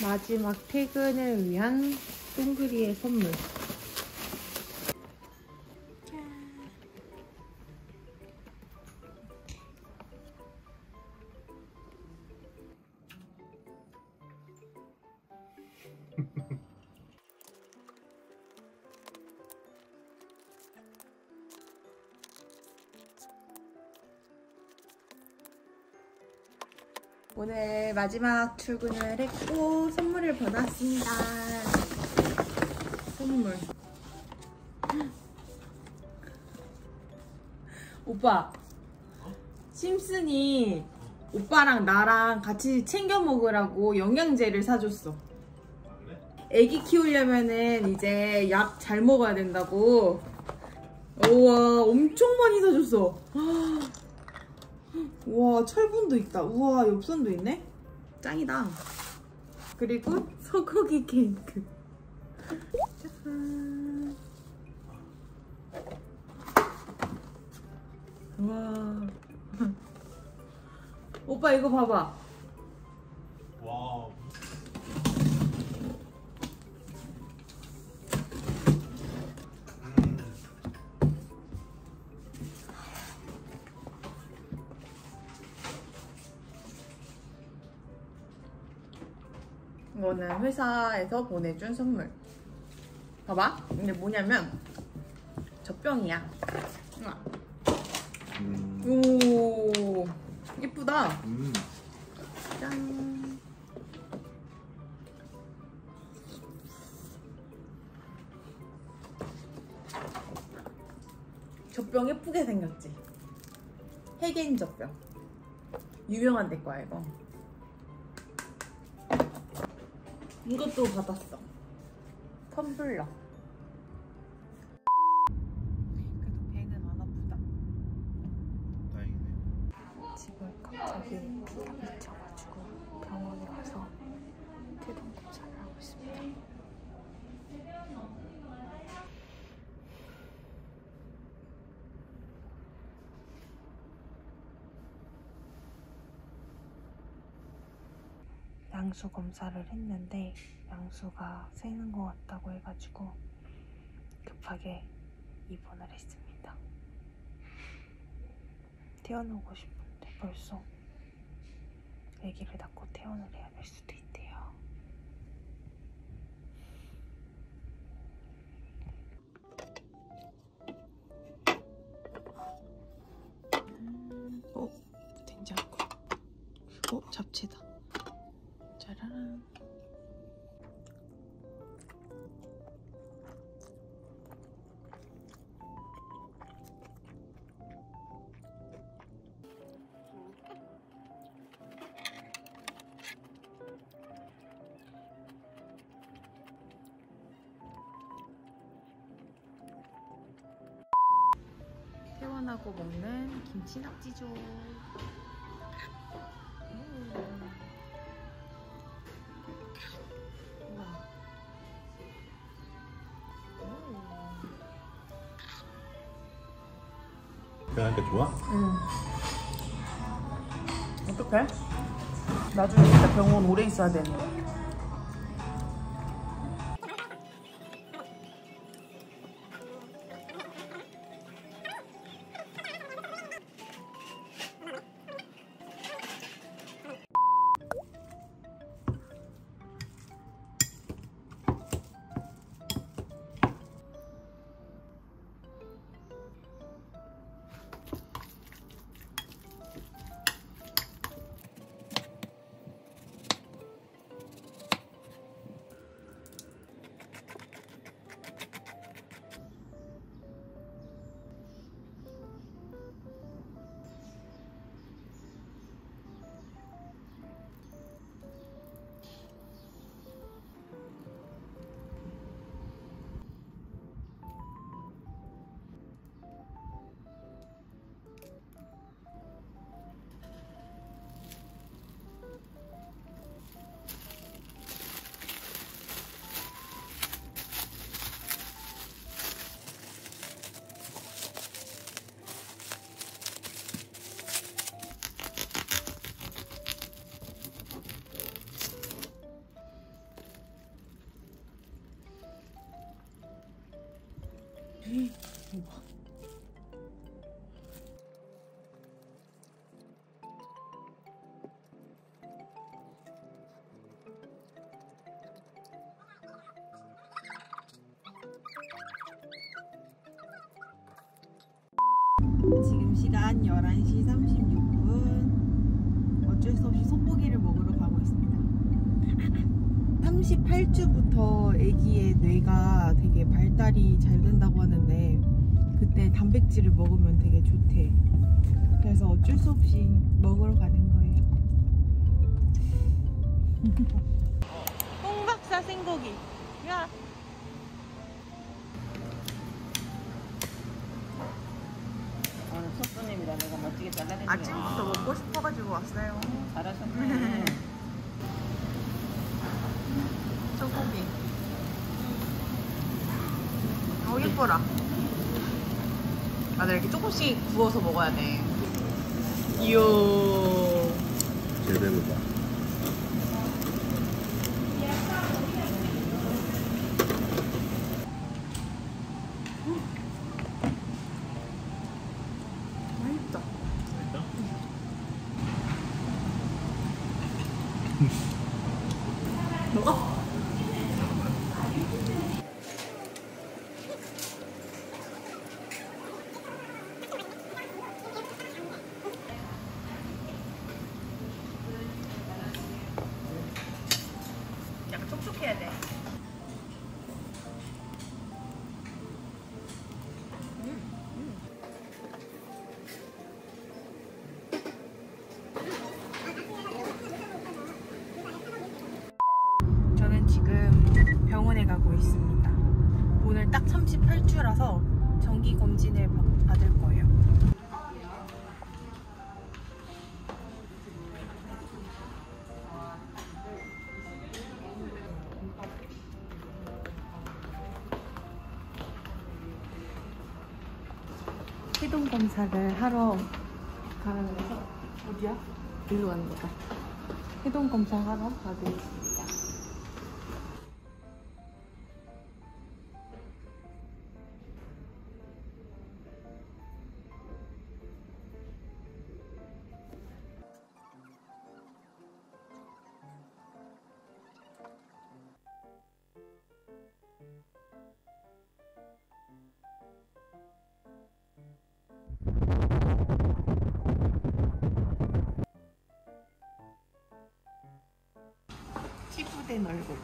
마지막 퇴근을 위한 똥그리의 선물. 오늘 마지막 출근을 했고 선물을 받았습니다. 선물. 오빠, 심슨이 오빠랑 나랑 같이 챙겨 먹으라고 영양제를 사줬어. 애기 키우려면은 이제 약 잘 먹어야 된다고. 우와, 엄청 많이 사줬어. 우와, 철분도 있다. 우와, 엽산도 있네. 짱이다. 그리고 소고기 케이크. 짜잔. 우와. 오빠 이거 봐봐. 와우. 이거는 회사에서 보내준 선물. 봐봐. 근데 뭐냐면 젖병이야. 오, 예쁘다. 짠. 젖병 예쁘게 생겼지? 혜겐 젖병. 유명한 데 거야 이거. 이것도 받았어. 텀블러. 그래도 배는 안 아프다. 다행이네. 지금 갑자기 비가 미쳐가지고 병원에 가서 태동 검사를 하고 있습니다. 양수 검사를 했는데 양수가 새는 것 같다고 해가지고 급하게 입원을 했습니다. 퇴원하고 싶은데 벌써 아기를 낳고 퇴원을 해야 될 수도 있대요. 오, 된장국. 오, 잡채다. 짜란. 퇴원하고 먹는 김치 낙지죠. 하니까 좋아? 응. 어떡해? 나중에 진짜 병원 오래 있어야 되네. 지금 시간 11시 36분. 어쩔 수 없이 소고기를 먹으러 가고 있습니다. 38주부터 아기의 뇌가 되게 발달이 잘 된다고 하는데 그때 단백질을 먹으면 되게 좋대. 그래서 어쩔 수 없이 먹으러 가는 거예요. 홍박사 생고기. 야. 오늘 소스님이라 내가 멋지게 잘라내주네. 아침부터 먹고 싶어가지고 왔어요. 잘하셨네. 소고기. 어, 예뻐라. 맞아, 이렇게 조금씩 구워서 먹어야 돼. 이야. 제대로다. 맛있다. 맛있다? 먹어? 촉촉해야 돼. 저는 지금 병원에 가고 있습니다. 오늘 딱 38주라서 정기검진을 받을 거예요. 시동 검사를 하러 가는 데서 어디야? 일로 가는 거다. 시동 검사 하러 가고 있습니다. 된 얼굴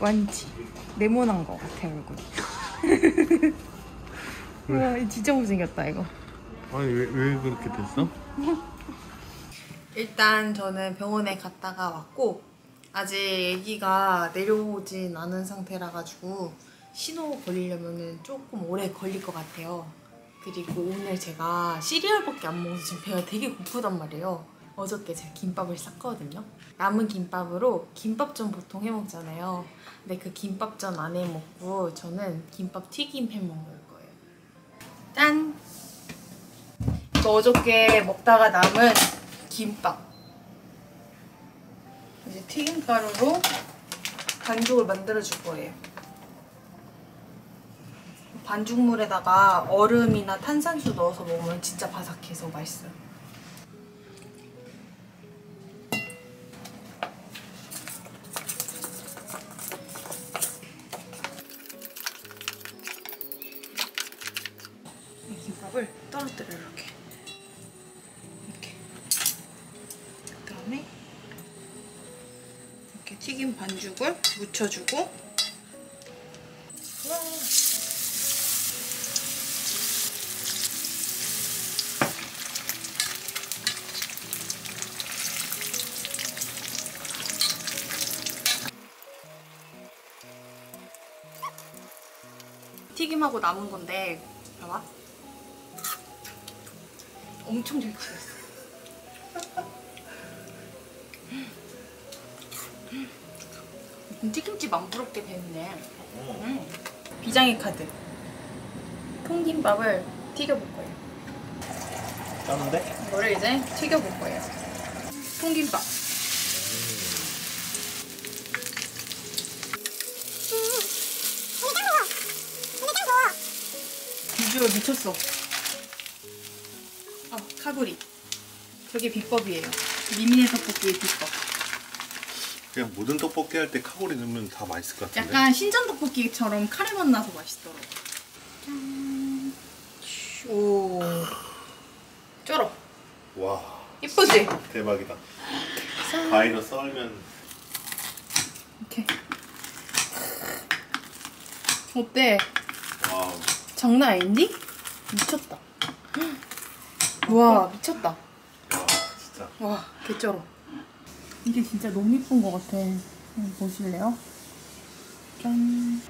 완치. 네모난 거 같아 얼굴이. 우와, 진짜 못생겼다 이거. 아니 왜 그렇게 됐어? 일단 저는 병원에 갔다가 왔고 아직 아기가 내려오진 않은 상태라 가지고 신호 걸리려면은 조금 오래 걸릴 것 같아요. 그리고 오늘 제가 시리얼밖에 안 먹어서 지금 배가 되게 고프단 말이에요. 어저께 제가 김밥을 쌌거든요. 남은 김밥으로 김밥전 보통 해먹잖아요. 근데 그 김밥전 안 해먹고 저는 김밥 튀김 해먹을 거예요. 짠! 이거 어저께 먹다가 남은 김밥. 이제 튀김가루로 반죽을 만들어줄 거예요. 반죽물에다가 얼음이나 탄산수 넣어서 먹으면 진짜 바삭해서 맛있어요. 김밥을 떨어뜨려 이렇게. 이렇게. 그다음에 이렇게 튀긴 반죽을 묻혀주고. 와. 튀김하고 남은 건데, 봐봐. 엄청 잘 튀겼어. 튀김집 안 부럽게 됐네. 비장의 카드. 통김밥을 튀겨볼 거예요. 짜는데? 이거를 이제 튀겨볼 거예요. 통김밥. 비주얼 미쳤어. 아, 카구리. 저게 비법이에요. 미미네 떡볶이의 비법. 그냥 모든 떡볶이 할 때 카구리 넣으면 다 맛있을 것 같은데? 약간 신전 떡볶이처럼 카레 맛나서 맛있더라고. 짠. 오. 쩔어. 와. 예쁘지? 대박이다. 과일로 썰면. 이렇게. 어때? 와우. 장난 아닌디? 미쳤다. 와, 미쳤다. 와, 진짜. 와, 개쩔어. 이게 진짜 너무 예쁜 것 같아. 보실래요? 짠.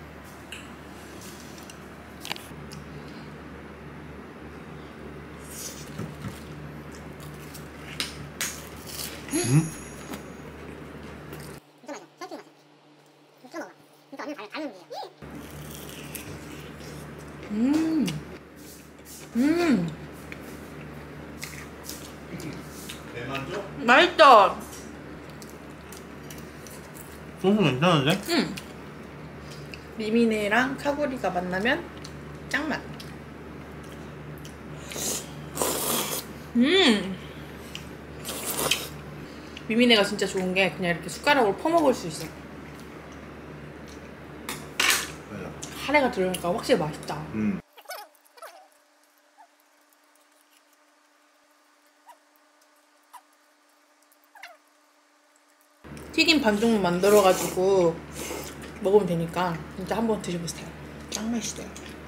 맛있다. 소스 괜찮은데? 응. 미미네랑 카구리가 만나면 짱맛. 미미네가 진짜 좋은 게 그냥 이렇게 숟가락으로 퍼먹을 수 있어. 카레가 들어가니까 확실히 맛있다. 튀김 반죽만 만들어가지고 먹으면 되니까 진짜 한번 드셔보세요. 짱 맛있어요.